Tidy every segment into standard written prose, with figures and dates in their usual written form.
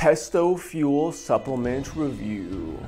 TestoFuel supplement review.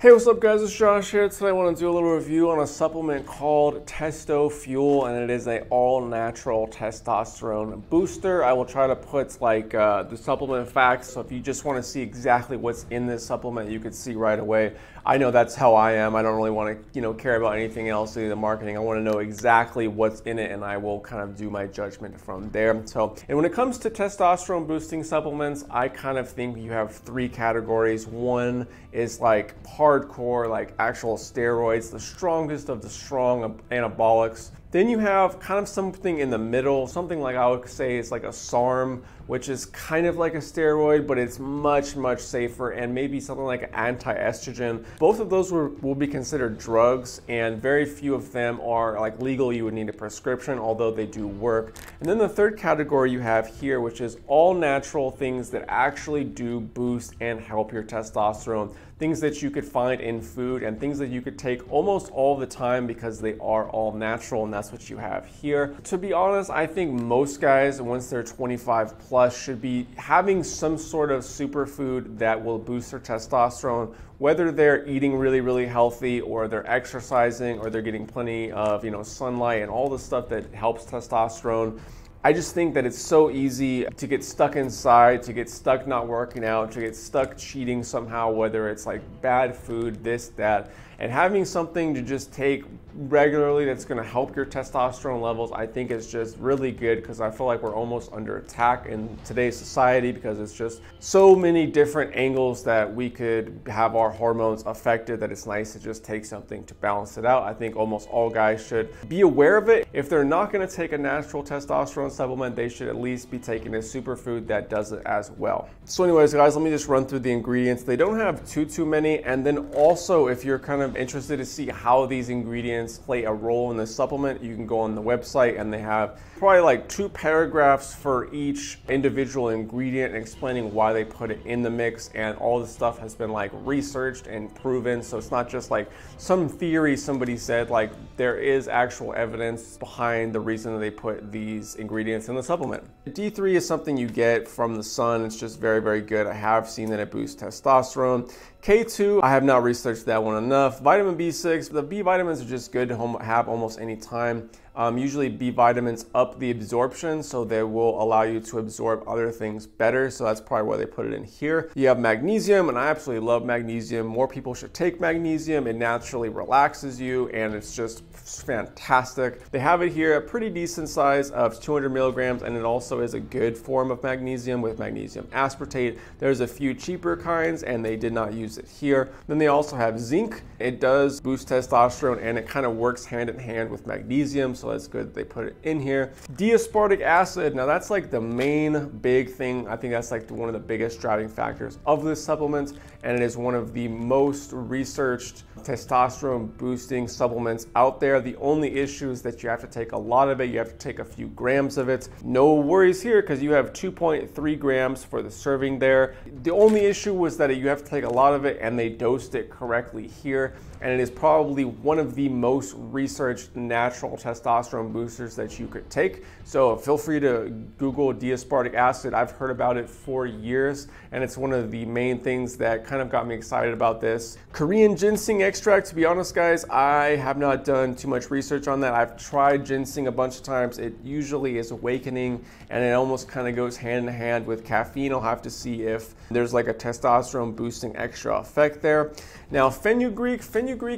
Hey, what's up guys, it's Josh here. Today I want to do a little review on a supplement called TestoFuel, and it is an all-natural testosterone booster. I will try to put like the supplement facts, so if you just want to see exactly what's in this supplement, you could see right away. I know that's how I am. I don't really want to care about anything else, any of the marketing. I want to know exactly what's in it, and I will kind of do my judgment from there. So, and when it comes to testosterone boosting supplements, I kind of think you have three categories. One is like hardcore, like actual steroids, the strongest of the strong anabolics. Then you have kind of something in the middle, something like I would say is like a SARM, which is kind of like a steroid, but it's much, much safer, and maybe something like anti-estrogen. Both of those will be considered drugs, and very few of them are like legal. You would need a prescription, although they do work. And then the third category you have here, which is all natural things that actually do boost and help your testosterone. Things that you could find in food and things that you could take almost all the time because they are all natural, and that's what you have here. To be honest, I think most guys, once they're 25 plus, should be having some sort of superfood that will boost their testosterone, whether they're eating really, really healthy, or they're exercising, or they're getting plenty of sunlight and all the stuff that helps testosterone. I just think that it's so easy to get stuck inside, to get stuck not working out, to get stuck cheating somehow, whether it's like bad food, this, that, and having something to just take regularly that's gonna help your testosterone levels, I think is just really good, because I feel like we're almost under attack in today's society because it's just so many different angles that we could have our hormones affected, that it's nice to just take something to balance it out. I think almost all guys should be aware of it. If they're not gonna take a natural testosterone supplement, they should at least be taking a superfood that does it as well. So anyways guys, let me just run through the ingredients. They don't have too many, and then also if you're kind of interested to see how these ingredients play a role in the supplement, you can go on the website and they have probably like 2 paragraphs for each individual ingredient explaining why they put it in the mix, and all this stuff has been like researched and proven, so it's not just like some theory somebody said. Like, there is actual evidence behind the reason that they put these ingredients in the supplement. D3 is something you get from the sun. It's just very, very good. I have seen that it boosts testosterone. K2, I have not researched that one enough. Vitamin B6, the B vitamins are just good to have almost any time. Usually B vitamins up the absorption, so they will allow you to absorb other things better, so that's probably why they put it in here. You have magnesium, and I absolutely love magnesium. More people should take magnesium. It naturally relaxes you, and it's just fantastic. They have it here, a pretty decent size of 200 milligrams, and it also is a good form of magnesium with magnesium aspartate. There's a few cheaper kinds, and they did not use it here. Then they also have zinc. It does boost testosterone, and it kind of works hand in hand with magnesium, so that's good that they put it in here. Diaspartic acid, now that's like the main big thing. I think that's like one of the biggest driving factors of this supplement, and it is one of the most researched testosterone boosting supplements out there. The only issue is that you have to take a lot of it. You have to take a few grams of it. No worries here, because you have 2.3 grams for the serving there. The only issue was that you have to take a lot of it, and they dosed it correctly here, and it is probably one of the most researched natural testosterone boosters that you could take. So feel free to Google diaspartic acid. I've heard about it for years, and it's one of the main things that kind of got me excited about this. Korean ginseng extract, to be honest guys, I have not done too much research on that. I've tried ginseng a bunch of times. It usually is awakening, and it almost kind of goes hand in hand with caffeine. I'll have to see if there's like a testosterone boosting extra effect there. Now fenugreek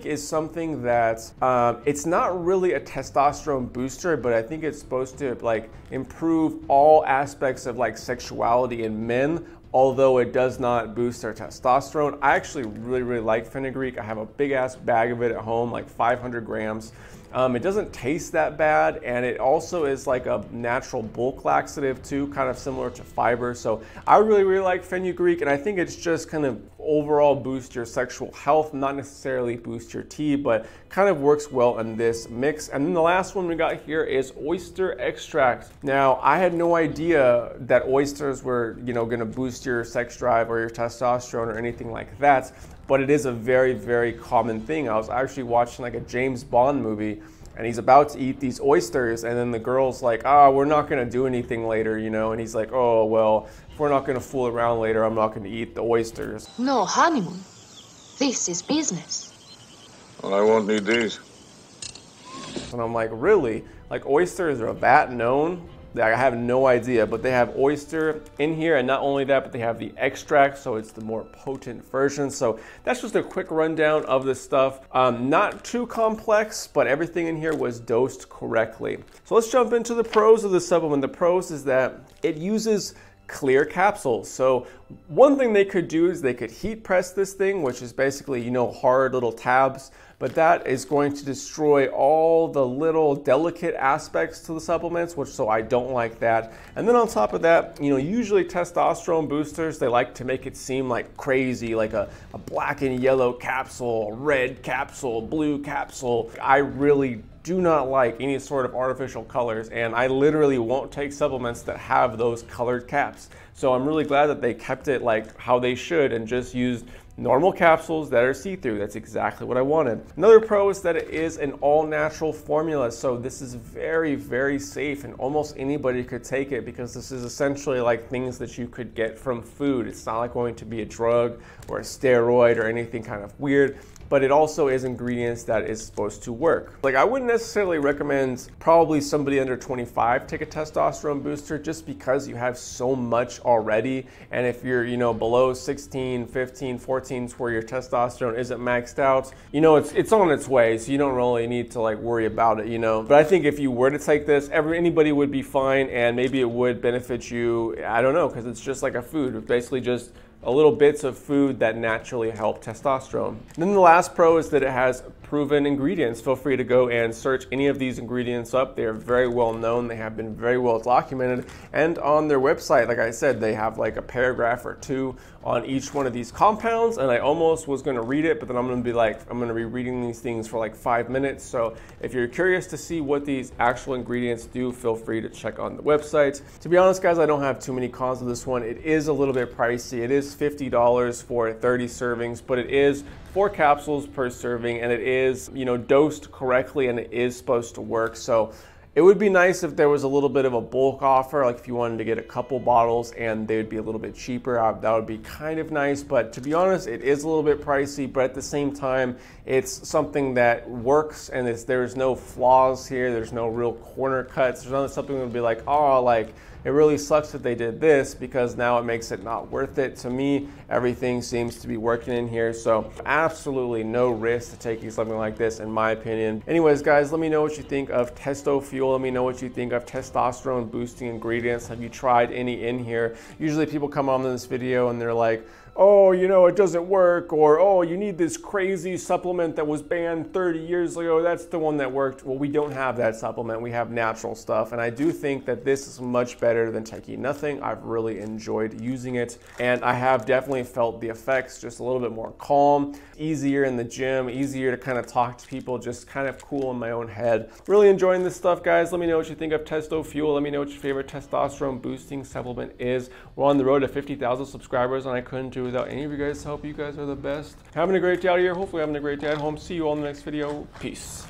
is something that it's not really a testosterone booster, but I think it's supposed to like improve all aspects of like sexuality in men, although it does not boost their testosterone. I actually really, really like fenugreek. I have a big ass bag of it at home, like 500 grams. It doesn't taste that bad, and it also is like a natural bulk laxative too, kind of similar to fiber. So I really, really like fenugreek, and I think it's just kind of overall boost your sexual health, not necessarily boost your T, but kind of works well in this mix. And then the last one we got here is oyster extract. Now, I had no idea that oysters were, gonna boost your sex drive or your testosterone or anything like that, but it is a very, very common thing. I was actually watching like a James Bond movie, and he's about to eat these oysters, and then the girl's like, ah, we're not gonna do anything later, you know? And he's like, oh, well, if we're not gonna fool around later, I'm not gonna eat the oysters. No honeymoon. This is business. Well, I won't need these. And I'm like, really? Like, oysters are that known? I have no idea, but they have oyster in here, and not only that, but they have the extract, so it's the more potent version. So that's just a quick rundown of this stuff. Not too complex, but everything in here was dosed correctly. So let's jump into the pros of this supplement. The pros is that it uses clear capsules. So one thing they could do is they could heat press this thing, which is basically, you know, hard little tabs, but that is going to destroy all the little delicate aspects to the supplements, which, so I don't like that. And then on top of that, you know, usually testosterone boosters, they like to make it seem like crazy, like a black and yellow capsule, red capsule, blue capsule. I really do not like any sort of artificial colors, and I literally won't take supplements that have those colored caps. So I'm really glad that they kept it like how they should and just used normal capsules that are see-through. That's exactly what I wanted. Another pro is that it is an all-natural formula, so this is very, very safe, and almost anybody could take it because this is essentially like things that you could get from food. It's not like going to be a drug or a steroid or anything kind of weird, but it also is ingredients that is supposed to work. Like, I wouldn't necessarily recommend probably somebody under 25 take a testosterone booster just because you have so much already, and if you're, you know, below 16, 15, 14, where your testosterone isn't maxed out, you know, it's on its way, so you don't really need to like worry about it, you know. But I think if you were to take this, anybody would be fine, and maybe it would benefit you, I don't know, because it's just like a food. It's basically just a little bits of food that naturally help testosterone. And then the last pro is that it has proven ingredients. Feel free to go and search any of these ingredients up. They are very well known. They have been very well documented. And on their website, like I said, they have like a paragraph or two on each one of these compounds. And I almost was gonna read it, but then I'm gonna be reading these things for like 5 minutes. So if you're curious to see what these actual ingredients do, feel free to check on the website. To be honest, guys, I don't have too many cons of this one. It is a little bit pricey. It is $50 for 30 servings, but it is 4 capsules per serving, and it is, you know, dosed correctly, and it is supposed to work. So it would be nice if there was a little bit of a bulk offer, like if you wanted to get a couple bottles and they would be a little bit cheaper. That would be kind of nice, but to be honest, it is a little bit pricey, but at the same time, it's something that works, and there's no flaws here. There's no real corner cuts. There's not something that would be like, oh, like, it really sucks that they did this because now it makes it not worth it. To me, everything seems to be working in here, so absolutely no risk to taking something like this, in my opinion. Anyways, guys, let me know what you think of TestoFuel. Let me know what you think of testosterone boosting ingredients. Have you tried any in here? Usually people come on this video and they're like, oh, you know, it doesn't work, or oh, you need this crazy supplement that was banned 30 years ago. That's the one that worked. Well, we don't have that supplement. We have natural stuff, and I do think that this is much better than taking nothing. I've really enjoyed using it, and I have definitely felt the effects, just a little bit more calm, easier in the gym, easier to kind of talk to people, just kind of cool in my own head. Really enjoying this stuff, guys. Let me know what you think of TestoFuel. Let me know what your favorite testosterone boosting supplement is. We're on the road to 50,000 subscribers, and I couldn't do without any of you guys' help. You guys are the best. Having a great day out here. Hopefully having a great day at home. See you all in the next video. Peace.